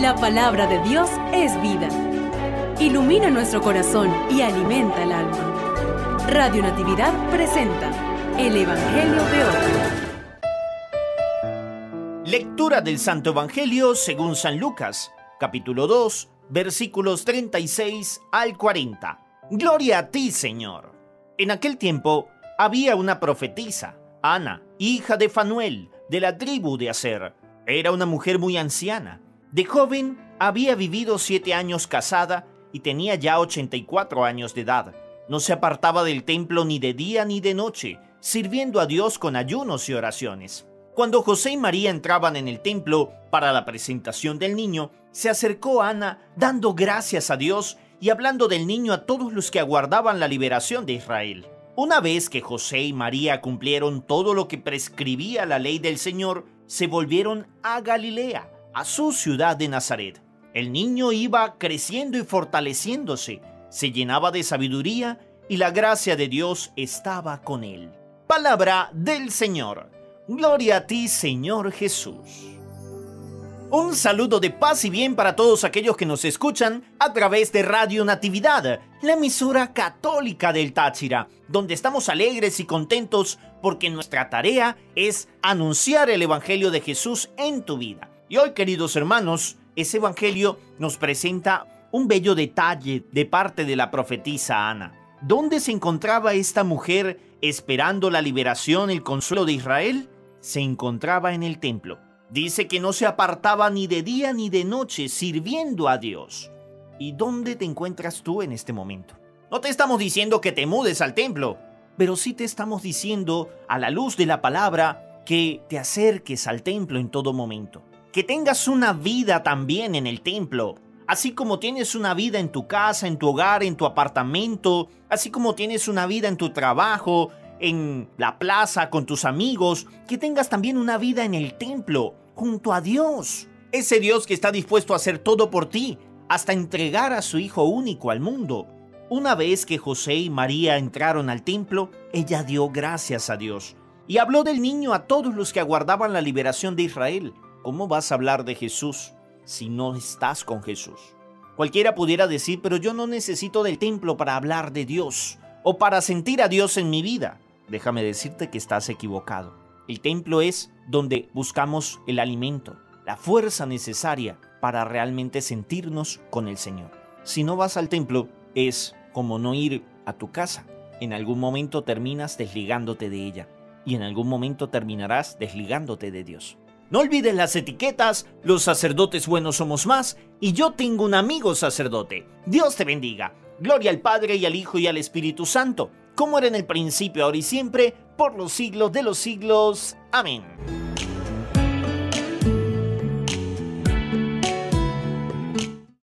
La palabra de Dios es vida. Ilumina nuestro corazón y alimenta el alma. Radio Natividad presenta el Evangelio de hoy. Lectura del Santo Evangelio según San Lucas, capítulo 2, versículos 36 al 40. Gloria a ti, Señor. En aquel tiempo había una profetisa, Ana, hija de Fanuel, de la tribu de Aser. Era una mujer muy anciana. De joven había vivido 7 años casada y tenía ya 84 años de edad. No se apartaba del templo ni de día ni de noche, sirviendo a Dios con ayunos y oraciones. Cuando José y María entraban en el templo para la presentación del niño, se acercó Ana dando gracias a Dios y hablando del niño a todos los que aguardaban la liberación de Israel. Una vez que José y María cumplieron todo lo que prescribía la ley del Señor, se volvieron a Galilea, a su ciudad de Nazaret. El niño iba creciendo y fortaleciéndose, se llenaba de sabiduría y la gracia de Dios estaba con él. Palabra del Señor. Gloria a ti, Señor Jesús. Un saludo de paz y bien para todos aquellos que nos escuchan a través de Radio Natividad, la emisora católica del Táchira, donde estamos alegres y contentos porque nuestra tarea es anunciar el Evangelio de Jesús en tu vida. Y hoy, queridos hermanos, ese Evangelio nos presenta un bello detalle de parte de la profetisa Ana. ¿Dónde se encontraba esta mujer esperando la liberación, el consuelo de Israel? Se encontraba en el templo. Dice que no se apartaba ni de día ni de noche, sirviendo a Dios. ¿Y dónde te encuentras tú en este momento? No te estamos diciendo que te mudes al templo, pero sí te estamos diciendo, a la luz de la palabra, que te acerques al templo en todo momento. Que tengas una vida también en el templo. Así como tienes una vida en tu casa, en tu hogar, en tu apartamento, así como tienes una vida en tu trabajo, en la plaza, con tus amigos, que tengas también una vida en el templo, junto a Dios. Ese Dios que está dispuesto a hacer todo por ti, hasta entregar a su Hijo único al mundo. Una vez que José y María entraron al templo, ella dio gracias a Dios y habló del niño a todos los que aguardaban la liberación de Israel. ¿Cómo vas a hablar de Jesús si no estás con Jesús? Cualquiera pudiera decir, pero yo no necesito del templo para hablar de Dios o para sentir a Dios en mi vida. Déjame decirte que estás equivocado. El templo es donde buscamos el alimento, la fuerza necesaria para realmente sentirnos con el Señor. Si no vas al templo, es como no ir a tu casa. En algún momento terminas desligándote de ella y en algún momento terminarás desligándote de Dios. No olvides las etiquetas, los sacerdotes buenos somos más y yo tengo un amigo sacerdote. Dios te bendiga. Gloria al Padre y al Hijo y al Espíritu Santo, como era en el principio, ahora y siempre, por los siglos de los siglos. Amén.